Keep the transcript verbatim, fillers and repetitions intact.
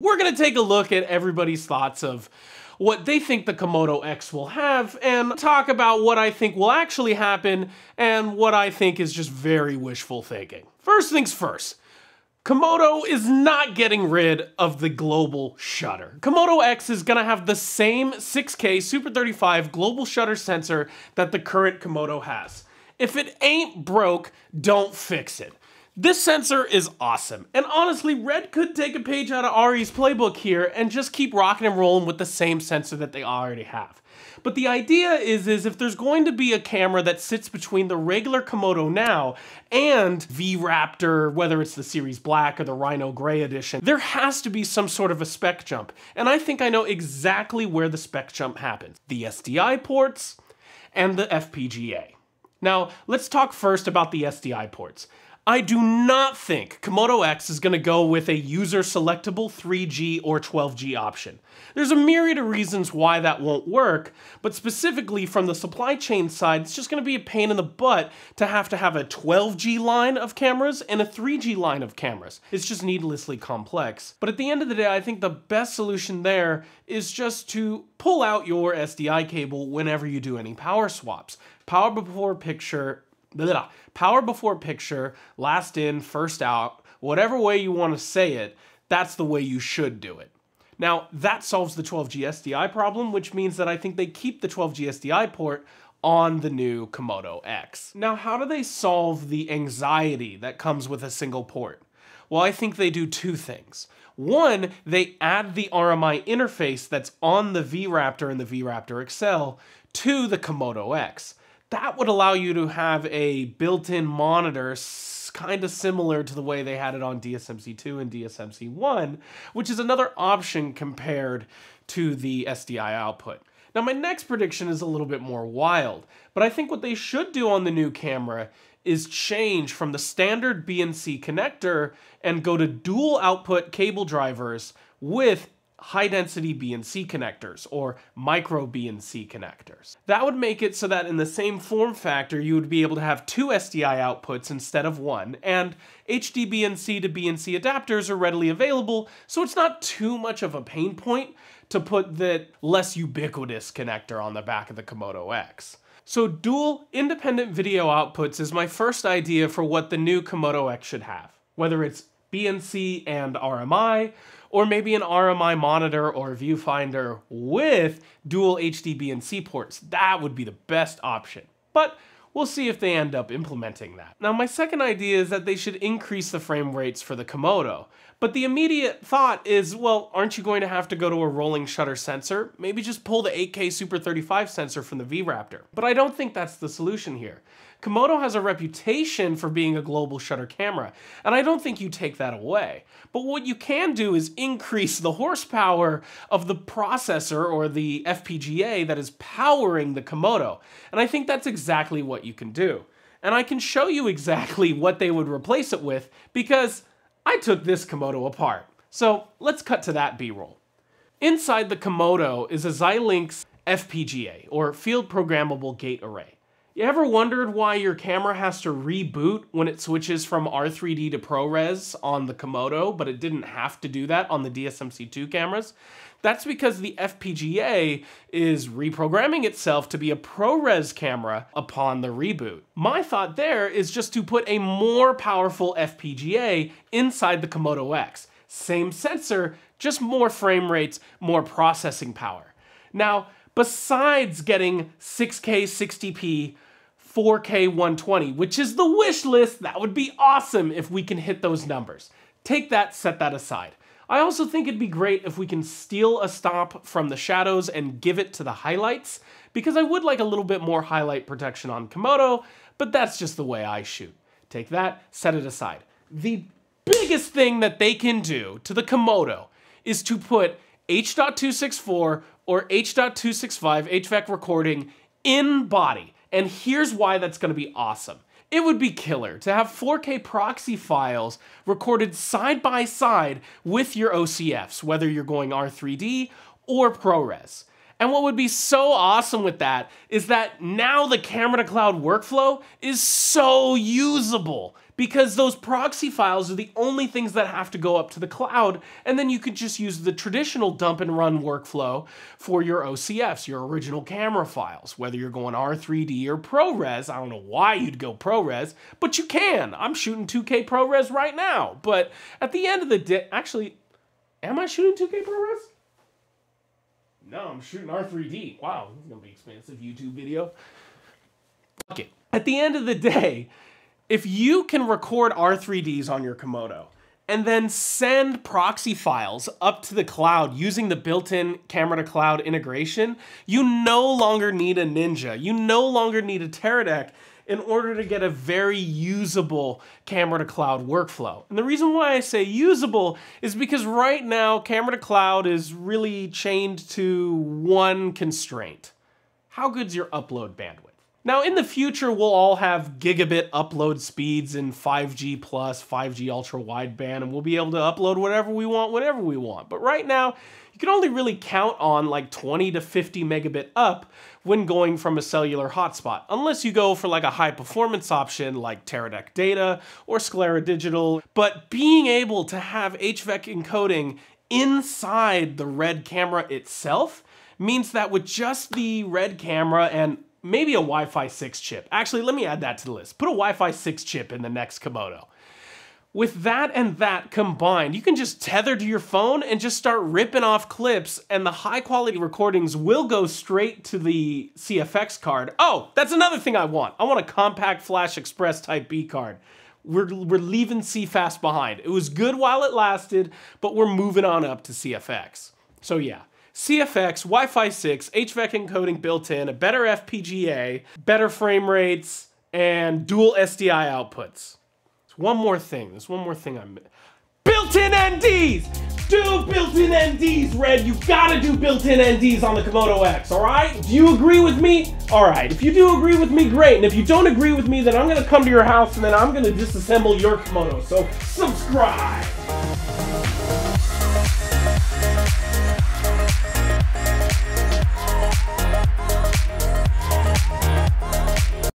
We're going to take a look at everybody's thoughts of what they think the Komodo X will have, and talk about what I think will actually happen and what I think is just very wishful thinking. First things first, Komodo is not getting rid of the global shutter. Komodo X is gonna have the same six K Super thirty-five global shutter sensor that the current Komodo has. If it ain't broke, don't fix it. This sensor is awesome, and honestly, Red could take a page out of Ari's playbook here and just keep rocking and rolling with the same sensor that they already have. But the idea is, is if there's going to be a camera that sits between the regular Komodo now and V-Raptor, whether it's the Series Black or the Rhino Gray edition, there has to be some sort of a spec jump, and I think I know exactly where the spec jump happens. The S D I ports and the F P G A. Now, let's talk first about the S D I ports. I do not think Komodo X is going to go with a user-selectable three G or twelve G option. There's a myriad of reasons why that won't work, but specifically from the supply chain side, it's just going to be a pain in the butt to have to have a twelve G line of cameras and a three G line of cameras. It's just needlessly complex. But at the end of the day, I think the best solution there is just to pull out your S D I cable whenever you do any power swaps. Power before picture, blah. Power before picture, last in, first out, whatever way you want to say it, that's the way you should do it. Now, that solves the twelve G S D I problem, which means that I think they keep the twelve G S D I port on the new Komodo X. Now, how do they solve the anxiety that comes with a single port? Well, I think they do two things. One, they add the R M I interface that's on the V-Raptor and the V-Raptor X L to the Komodo X. That would allow you to have a built-in monitor kind of similar to the way they had it on D S M C two and D S M C one, which is another option compared to the S D I output. Now, my next prediction is a little bit more wild, but I think what they should do on the new camera is change from the standard B N C connector and go to dual output cable drivers with high-density B N C connectors, or micro B N C connectors. That would make it so that in the same form factor, you would be able to have two S D I outputs instead of one, and H D B N C to B N C adapters are readily available, so it's not too much of a pain point to put that less ubiquitous connector on the back of the Komodo X. So dual independent video outputs is my first idea for what the new Komodo X should have, whether it's B N C and R M I, or maybe an R M I monitor or viewfinder with dual H D B N C ports. That would be the best option, but we'll see if they end up implementing that. Now, my second idea is that they should increase the frame rates for the Komodo, but the immediate thought is, well, aren't you going to have to go to a rolling shutter sensor? Maybe just pull the eight K Super thirty-five sensor from the V-Raptor. But I don't think that's the solution here. Komodo has a reputation for being a global shutter camera, and I don't think you take that away. But what you can do is increase the horsepower of the processor or the F P G A that is powering the Komodo, and I think that's exactly what you can do. And I can show you exactly what they would replace it with, because I took this Komodo apart. So let's cut to that B-roll. Inside the Komodo is a Xilinx F P G A, or Field Programmable Gate Array. You ever wondered why your camera has to reboot when it switches from R three D to ProRes on the Komodo, but it didn't have to do that on the D S M C two cameras? That's because the F P G A is reprogramming itself to be a ProRes camera upon the reboot. My thought there is just to put a more powerful F P G A inside the Komodo X. Same sensor, just more frame rates, more processing power. Now, besides getting six K sixty P, four K one twenty, which is the wish list. That would be awesome if we can hit those numbers. Take that, set that aside. I also think it'd be great if we can steal a stop from the shadows and give it to the highlights, because I would like a little bit more highlight protection on Komodo, but that's just the way I shoot. Take that, set it aside. The biggest thing that they can do to the Komodo is to put H dot two sixty-four or H dot two sixty-five H V A C recording in body. And here's why that's gonna be awesome. It would be killer to have four K proxy files recorded side by side with your O C Fs, whether you're going R three D or ProRes. And what would be so awesome with that is that now the camera to cloud workflow is so usable, because those proxy files are the only things that have to go up to the cloud, and then you could just use the traditional dump and run workflow for your O C Fs, your original camera files, whether you're going R three D or ProRes. I don't know why you'd go ProRes, but you can. I'm shooting two K ProRes right now, but at the end of the day, actually, am I shooting two K ProRes? No, I'm shooting R three D. Wow, this is gonna be an expensive YouTube video. Fuck it. At the end of the day, if you can record R three Ds on your Komodo and then send proxy files up to the cloud using the built-in camera-to-cloud integration, you no longer need a Ninja. You no longer need a Teradek in order to get a very usable camera-to-cloud workflow. And the reason why I say usable is because right now, camera-to-cloud is really chained to one constraint. How good's your upload bandwidth? Now, in the future, we'll all have gigabit upload speeds in five G plus, five G ultra wideband, and we'll be able to upload whatever we want, whenever we want. But right now, you can only really count on like twenty to fifty megabit up when going from a cellular hotspot, unless you go for like a high performance option like Teradek Data or Sclera Digital. But being able to have H V E C encoding inside the RED camera itself means that with just the RED camera and maybe a Wi-Fi six chip. Actually, let me add that to the list. Put a Wi-Fi six chip in the next Komodo. With that and that combined, you can just tether to your phone and just start ripping off clips, and the high quality recordings will go straight to the C F X card. Oh, that's another thing I want. I want a compact flash express type B card. We're, we're leaving CFast behind. It was good while it lasted, but we're moving on up to C F X. So yeah. C F X, Wi-Fi six, H V E C encoding built in, a better F P G A, better frame rates, and dual S D I outputs. There's one more thing, there's one more thing I'm... Built-in N Ds! Do built-in N Ds, Red! You gotta do built-in N Ds on the Komodo X, alright? Do you agree with me? Alright, if you do agree with me, great. And if you don't agree with me, then I'm gonna come to your house and then I'm gonna disassemble your Komodo, so subscribe!